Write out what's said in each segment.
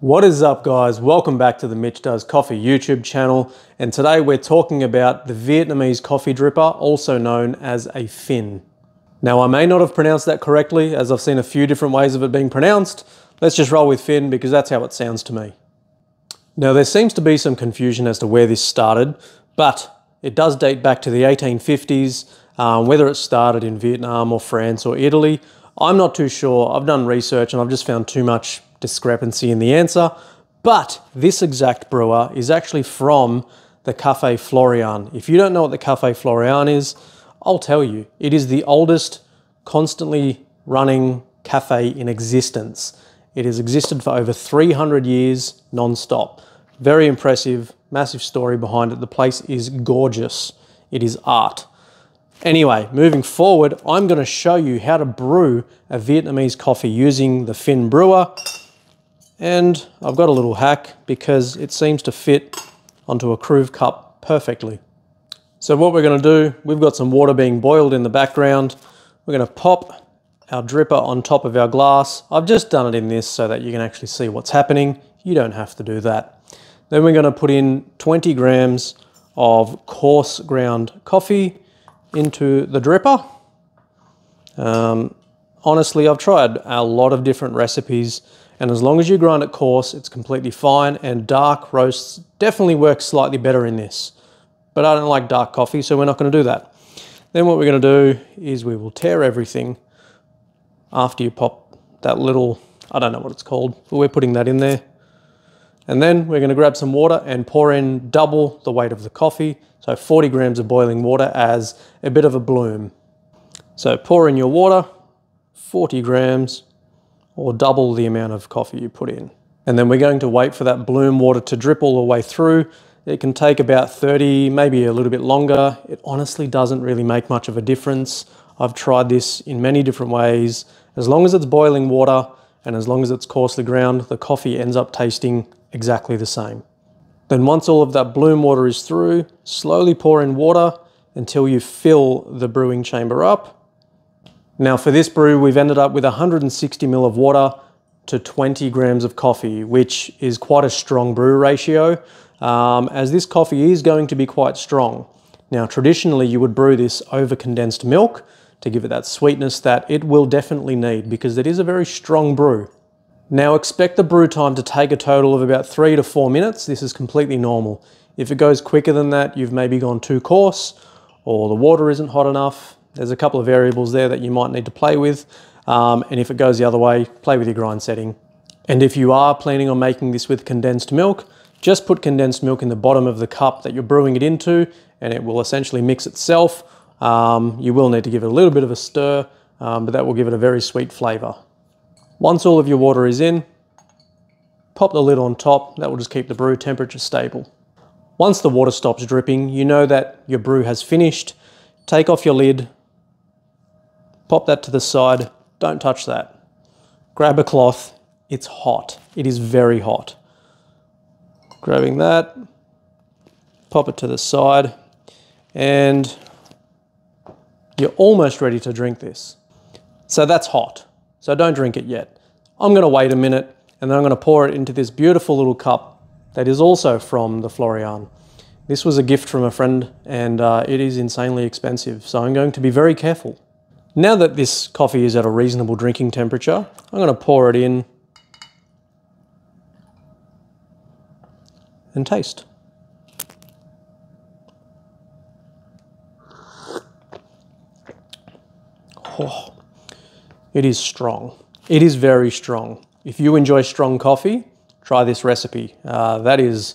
What is up, guys? Welcome back to the Mitch Does Coffee YouTube channel, and today we're talking about the Vietnamese coffee dripper, also known as a Phin. Now, I may not have pronounced that correctly, as I've seen a few different ways of it being pronounced. Let's just roll with Phin because that's how it sounds to me. Now, there seems to be some confusion as to where this started, but it does date back to the 1850s. Whether it started in Vietnam or France or Italy, I'm not too sure. I've done research and I've just found too much discrepancy in the answer, but this exact brewer is actually from the Caffé Florian. If you don't know what the Caffé Florian is, I'll tell you. It is the oldest constantly running cafe in existence. It has existed for over 300 years non-stop. Very impressive, massive story behind it. The place is gorgeous. It is art. Anyway, moving forward, I'm going to show you how to brew a Vietnamese coffee using the Phin brewer. And I've got a little hack because it seems to fit onto a Keurig cup perfectly. So what we're going to do, we've got some water being boiled in the background. We're going to pop our dripper on top of our glass. I've just done it in this so that you can actually see what's happening. You don't have to do that. Then we're going to put in 20 grams of coarse ground coffee into the dripper. Honestly, I've tried a lot of different recipes, and as long as you grind it coarse, it's completely fine, and dark roasts definitely work slightly better in this. But I don't like dark coffee, so we're not going to do that. Then what we're going to do is we will tear everything after you pop that little, I don't know what it's called, but we're putting that in there. And then we're going to grab some water and pour in double the weight of the coffee, so 40 grams of boiling water as a bit of a bloom. So pour in your water, 40 grams, or double the amount of coffee you put in. And then we're going to wait for that bloom water to drip all the way through. It can take about 30, maybe a little bit longer. It honestly doesn't really make much of a difference. I've tried this in many different ways. As long as it's boiling water and as long as it's coarsely ground, the coffee ends up tasting exactly the same. Then once all of that bloom water is through, slowly pour in water until you fill the brewing chamber up. Now for this brew, we've ended up with 160 ml of water to 20 grams of coffee, which is quite a strong brew ratio, as this coffee is going to be quite strong. Now traditionally, you would brew this over condensed milk to give it that sweetness that it will definitely need, because it is a very strong brew. Now expect the brew time to take a total of about 3 to 4 minutes. This is completely normal. If it goes quicker than that, you've maybe gone too coarse, or the water isn't hot enough. There's a couple of variables there that you might need to play with. And if it goes the other way, play with your grind setting. And if you are planning on making this with condensed milk, just put condensed milk in the bottom of the cup that you're brewing it into, and it will essentially mix itself. You will need to give it a little bit of a stir, but that will give it a very sweet flavor. Once all of your water is in, pop the lid on top. That will just keep the brew temperature stable. Once the water stops dripping, you know that your brew has finished. Take off your lid, pop that to the side, don't touch that. Grab a cloth, it's hot. It is very hot. Grabbing that, pop it to the side, and you're almost ready to drink this. So that's hot, so don't drink it yet. I'm gonna wait a minute, and then I'm gonna pour it into this beautiful little cup that is also from the Florian. This was a gift from a friend, and it is insanely expensive, so I'm going to be very careful. Now that this coffee is at a reasonable drinking temperature, I'm going to pour it in and taste. Oh, it is strong. It is very strong. If you enjoy strong coffee, try this recipe. That is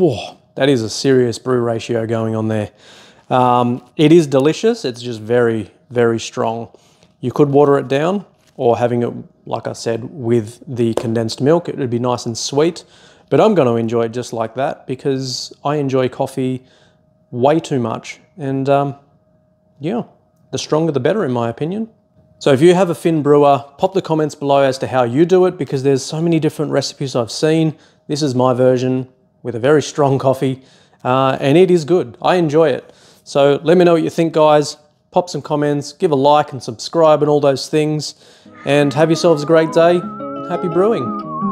a serious brew ratio going on there. It is delicious. It's just very, very strong. You could water it down, or having it, like I said, with the condensed milk, it would be nice and sweet, but I'm going to enjoy it just like that because I enjoy coffee way too much. And yeah, the stronger the better in my opinion. So if you have a Phin brewer, pop the comments below as to how you do it, because there's so many different recipes I've seen. This is my version with a very strong coffee, and it is good. I enjoy it. So let me know what you think, guys. Pop some comments, give a like and subscribe and all those things. And have yourselves a great day. Happy brewing.